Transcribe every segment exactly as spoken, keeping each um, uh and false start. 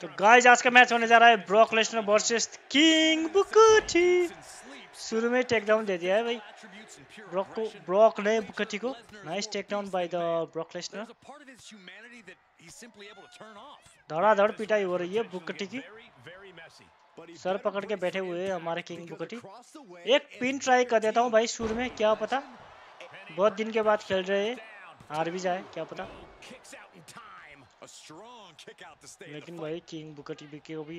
तो गाइस आज का मैच होने जा रहा है Brock Lesnar versus King Booker T. शुरू में टेक डाउन दे दिया है भाई ब्रॉक को, ब्रॉक ने बुकर टी को। Nice take down by the Brock Lesnar. धड़ाधड़ पिटाई हो रही है बुकर टी की, सर पकड़ के बैठे हुए हैं हमारे किंग बुकर टी। एक पिन ट्राई कर देता हूँ भाई शुरू में, क्या पता बहुत दिन के बाद खेल रहे हैं, हार भी जाए क्या पता। लेकिन भाई किंग बुकर टी को भी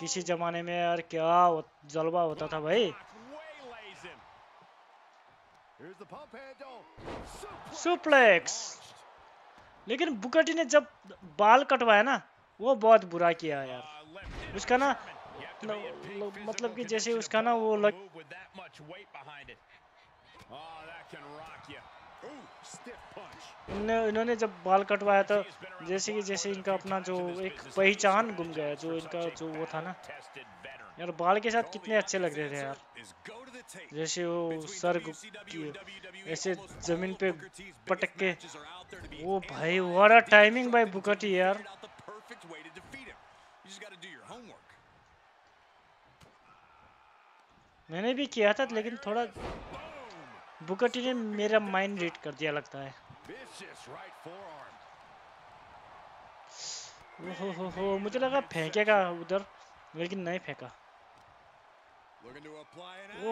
किसी जमाने में यार क्या जलवा होता था भाई। सुप्लेक्स, लेकिन बुकर टी ने जब बाल कटवाया ना वो बहुत बुरा किया यार। उसका ना ल, ल, मतलब कि जैसे उसका ना वो लग... इन्होंने जब बाल कटवाया था जैसे कि जैसे इनका अपना जो एक पहचान गुम गया, जो इनका जो वो था ना यार, बाल के साथ कितने अच्छे लग रहे थे यार। जैसे वो सर ऐसे जमीन पे पटक के, वो भाई वाड़ा टाइमिंग भाई बुकर टी यार। मैंने भी किया था लेकिन थोड़ा बुकर टी ने मेरा माइंड रीड कर दिया लगता है। हो हो हो, मुझे लगा फेंकेगा उधर लेकिन नहीं फेंका। ओ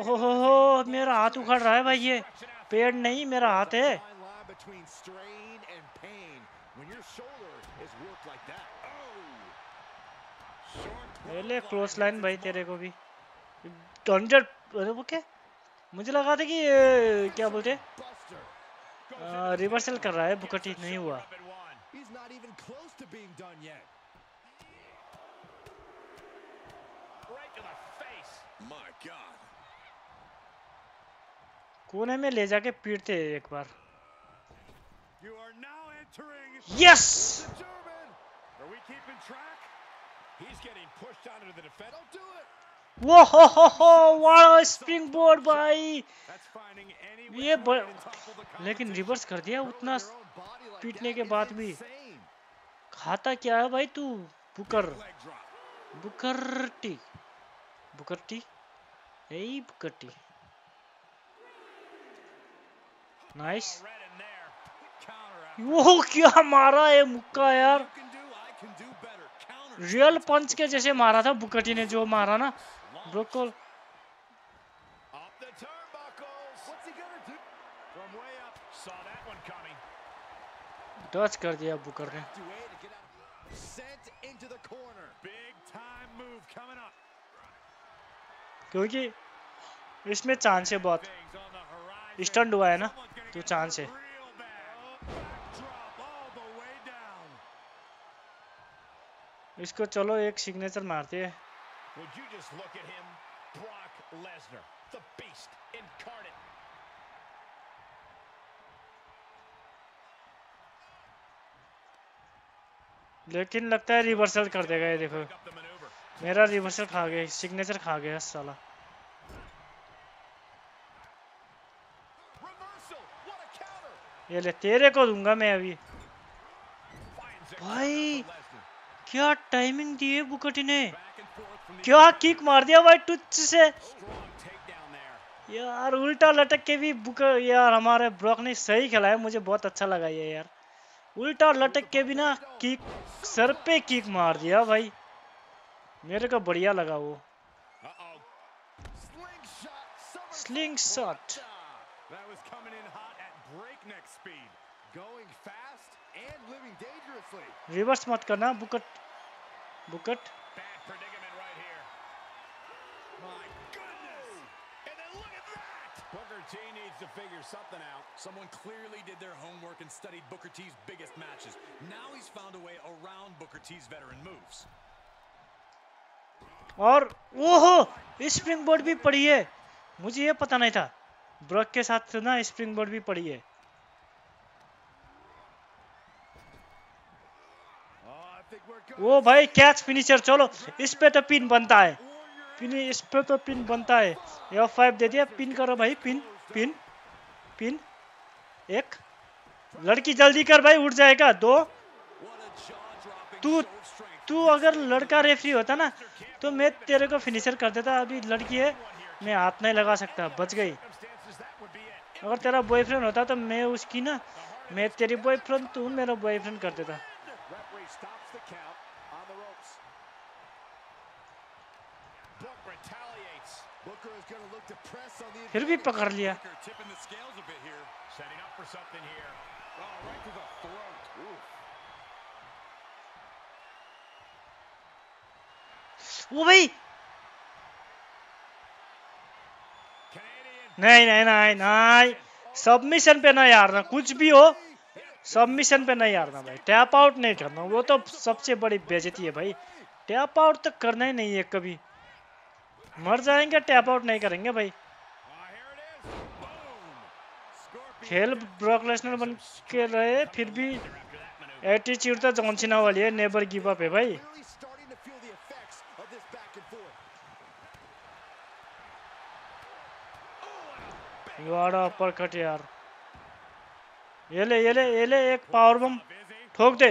हो हो हो, मेरा हाथ उखड़ रहा है भाई, ये पेड़ नहीं मेरा हाथ है। पहले क्लोज लाइन भाई तेरे को भी हंड्रेड। वो क्या, मुझे लगा था कि क्या बोलते आ, रिवर्सल कर रहा है बुकर टी, नहीं हुआ। कोने में ले जाके पीटते हैं एक बार। यस, वो हो हो हो वाह स्प्रिंग बोर्ड भाई, ये ब... लेकिन रिवर्स कर दिया उतना पीटने के बाद भी। खाता क्या है भाई तू Booker Booker T Booker T यही बुकर टी। नाइस, वो क्या मारा है मुक्का यार, रियल पंच के जैसे मारा था बुकर टी ने, जो मारा ना ब्रॉक को। डच कर दिया बुकर ने। क्योंकि इसमें चांस है, बहुत स्टंड हुआ है ना तो चांस है। इसको चलो एक सिग्नेचर मारते हैं। लेकिन लगता है रिवर्सल कर देगा ये, देखो मेरा रिवर्सल खा गया, सिग्नेचर खा गया साला। ये ले तेरे को दूंगा मैं अभी भाई। क्या टाइमिंग दी है बुकर टी ने, क्या किक मार दिया भाई टुच से यार, उल्टा लटक के भी बुकर यार। हमारे ब्रॉक ने सही खेला है, मुझे बहुत अच्छा लगा ये यार। उल्टा लटक के भी ना किक, सर पे किक मार दिया भाई, मेरे को बढ़िया लगा वो स्लिंग शॉट। रिवर्स मत करना बुकट बुकट। और ओहो स्प्रिंग बोर्ड भी पड़ी है, मुझे ये पता नहीं था ब्रॉक के साथ ना स्प्रिंग बोर्ड भी पड़ी है। वो भाई कैच फिनिशर, चलो इस पे तो पिन बनता है, पिन इस पे तो पिन बनता है। एफ फाइव दे दिया, पिन करो भाई, पिन पिन पिन। एक लड़की जल्दी कर भाई, उठ जाएगा। दो तू तू अगर लड़का रेफरी होता ना तो मैं तेरे को फिनिशर कर देता। अभी लड़की है, मैं हाथ नहीं लगा सकता, बच गई। अगर तेरा बॉयफ्रेंड होता तो मैं उसकी ना, मैं तेरी बॉयफ्रेंड तू मेरा बॉयफ्रेंड कर देता। फिर भी पकड़ लिया। वो भाई नहीं नहीं नहीं नहीं सबमिशन पे नहीं हारना, कुछ भी हो सबमिशन पे नहीं हारना भाई। टैप आउट नहीं करना, वो तो सबसे बड़ी बेइज्जती है भाई। टैप आउट तो करना ही नहीं है, कभी मर जाएंगे टैप आउट नहीं करेंगे भाई। खेल ब्रॉक लेसनर बन के रहे, फिर भी एटीट्यूड तो जॉन सीना वाली है, नेवर गिव अप है भाई। वाड़ा अपर कट यार, ये ले ये ले ये ले एक पावर बम ठोक दे।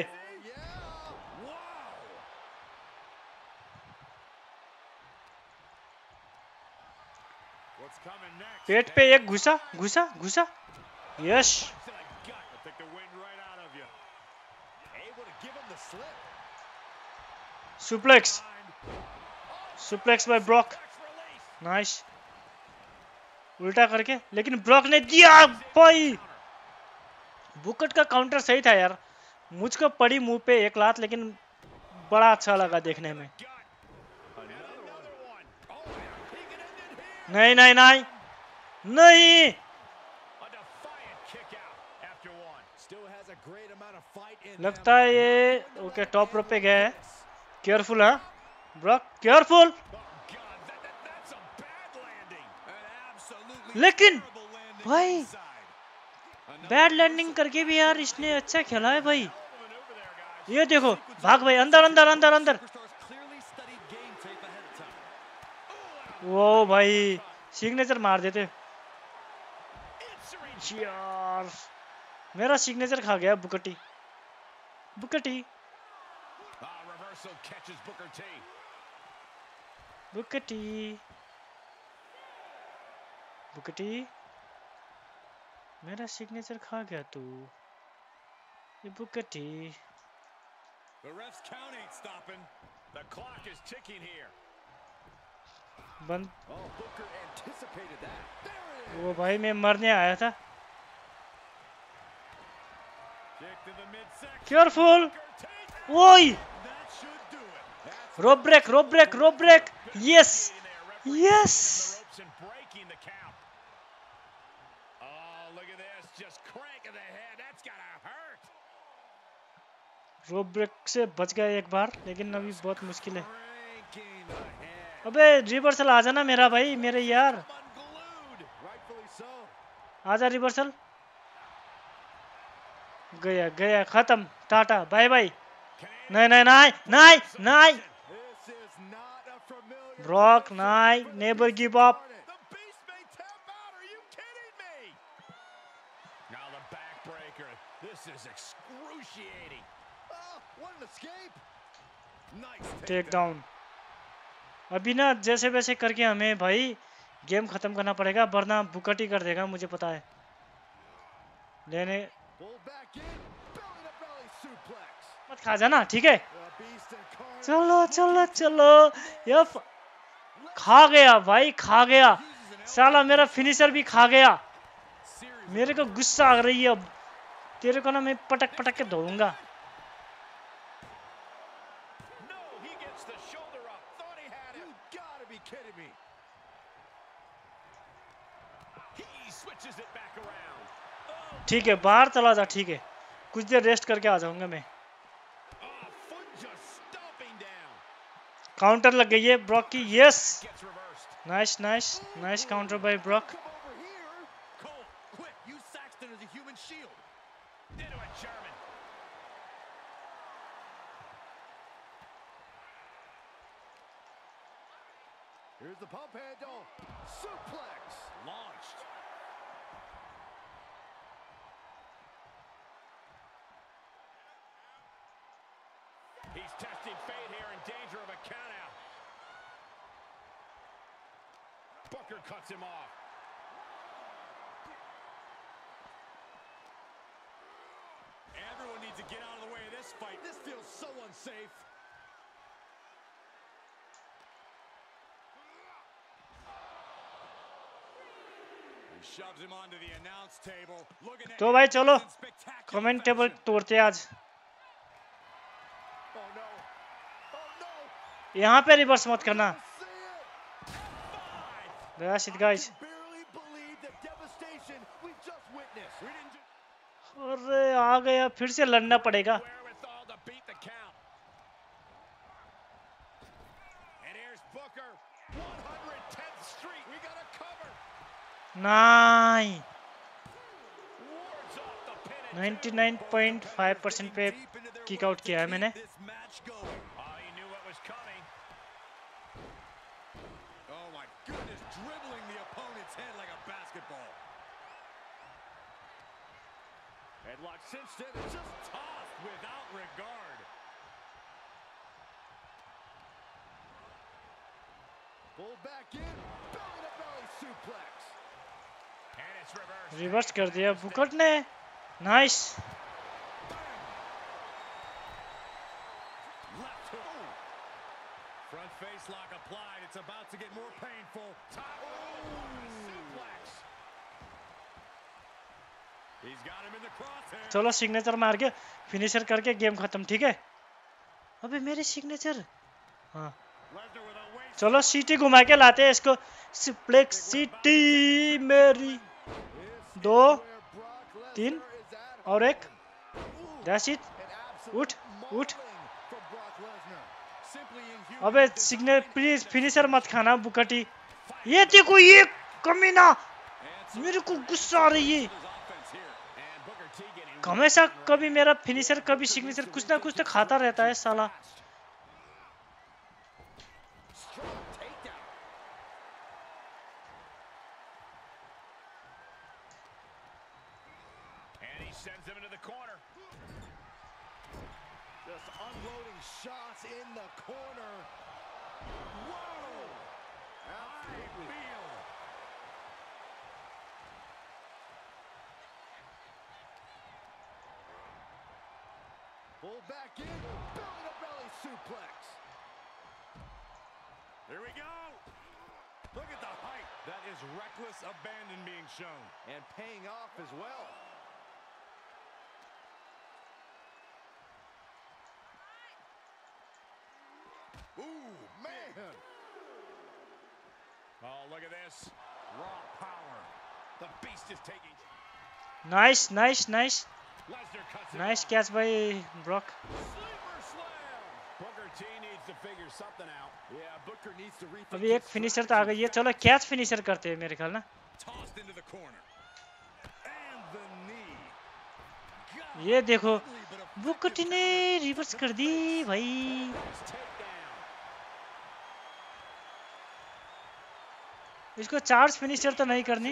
पेट पे एक घुसा घुसा घुसा, yes. Suplex suplex by Brock, nice. उल्टा करके, लेकिन ब्लॉक ने दिया भाई। बुकट का काउंटर सही था यार, मुझको पड़ी मुंह पे एक लात, लेकिन बड़ा अच्छा लगा देखने में। नहीं नहीं नहीं नहीं लगता है ये ओके, टॉप रोप पे गए। केयरफुल है ब्लॉक, केयरफुल। लेकिन भाई बैड लैंडिंग करके भी यार इसने अच्छा खेला है भाई। ये देखो, भाग भाई, अंदर अंदर अंदर अंदर। वो भाई सिग्नेचर मार देते यार, मेरा सिग्नेचर खा गया Booker T. Booker T Booker T Booker T, मेरा सिग्नेचर खा गया तू ये बुकर टी। बंद। वो भाई मैं मरने आया था। केयरफुल। ओए rope break rope break rope break, yes yes. Rope break से बच गए एक बार, लेकिन अभी बहुत मुश्किल है। अबे रिवर्सल आ जाना मेरा भाई, मेरे यार आजा रिवर्सल। गया गया, खत्म, टाटा बाय बाय। नहीं नहीं नहीं नहीं नहीं ब्रॉक नहीं, never give up. Take down. अभी ना जैसे वैसे करके हमें भाई गेम खत्म करना पड़ेगा, वरना बुकर टी कर देगा, मुझे पता है। लेने मत खा जाना, ठीक है। चलो चलो चलो, ये खा गया भाई, खा गया साला, मेरा फिनिशर भी खा गया। मेरे को गुस्सा आ रही है अब, तेरे को ना मैं पटक पटक के धोऊंगा। ठीक है, बाहर चला जा, ठीक है, कुछ देर रेस्ट करके आ जाऊंगा मैं। काउंटर लग गई है ब्रॉक की, yes, nice nice nice counter by Brock. Here's the pump handle. Suplex launched. He's testing fate here, in danger of a countout. Booker cuts him off. Everyone needs to get out of the way of this fight. This feels so unsafe. तो भाई चलो comment table तोड़ते आज। यहाँ पे reverse मत करना। That's it guys. अरे आ गया, फिर से लड़ना पड़ेगा। नहीं निन्यानवे पॉइंट फाइव परसेंट पे किक आउट किया है मैंने। रिवर्स कर दिया बुकर ने। नाइस। चलो सिग्नेचर मार के फिनिशर करके गेम खत्म, ठीक है। अबे मेरे सिग्नेचर। हाँ चलो सीटी घुमा के लाते हैं इसको। सिप्लेक्स सिटी मेरी। दो तीन और एक। That's it. उठ उठ। अबे सिग्नल प्लीज फिनिशर मत खाना बुकर टी। ये देखो ये कमीना, मेरे को गुस्सा आ रही है। हमेशा कभी मेरा फिनिशर कभी सिग्नेचर कुछ ना कुछ तो खाता रहता है साला। Sends him into the corner. Just unloading shots in the corner. Whoa! I feel. Pull back in. Belly to belly suplex. Here we go. Look at the height. That is reckless abandon being shown. And paying off as well. Ooh, man. Oh, look at this. Raw power. The beast is taking. Nice, nice, nice. Nice catch by Brock. Booker T needs to figure something out. Yeah, Booker needs to rethink. अभी एक finisher तो आ गई है। चलो catch finisher करते हैं मेरे ख्याल ना। ये देखो बुकर टी ने रिवर्स कर दी भाई। इसको चार्ज फिनिशर तो नहीं करनी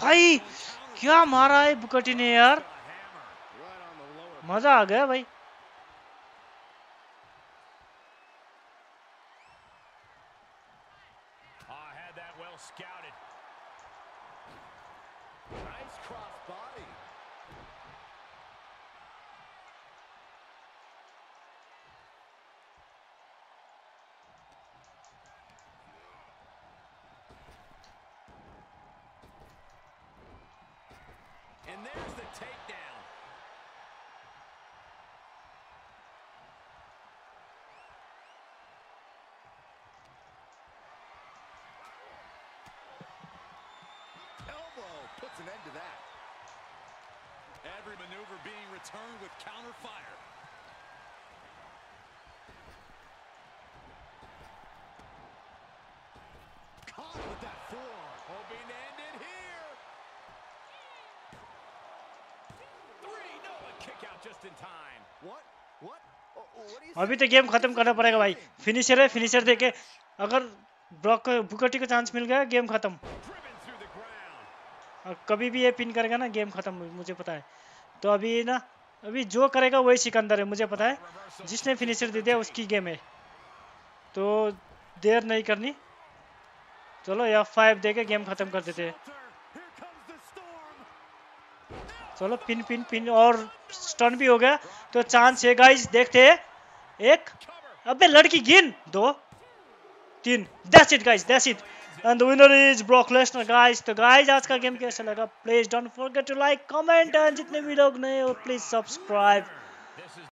भाई। क्या मारा है बुकर टी ने यार, मजा आ गया भाई। And there's the takedown. Elbow puts an end to that. Every maneuver being returned with counter fire. Caught with that forearm. Hoping to end it here. अभी तो गेम खत्म करना पड़ेगा भाई। फिनिशर है, फिनिशर देके अगर ब्रॉक को बुकर टी को चांस मिल गया गेम खत्म। और कभी भी ये पिन करेगा ना गेम खत्म, मुझे पता है। तो अभी ना अभी जो करेगा वही सिकंदर है, मुझे पता है। जिसने फिनिशर दे दिया उसकी गेम है, तो देर नहीं करनी। चलो या फाइव दे के गेम खत्म कर देते हैं। चलो पिन पिन पिन और स्टन भी हो गया, तो चांस है गाइस, देखते हैं। एक, अबे लड़की गिन, दो, तीन, that's it guys, that's it. And the winner is Brock Lesnar guys। तो guys आज का गेम कैसा लगा, please don't forget to like, comment, and जितने भी लोग नए हो प्लीज सब्सक्राइब।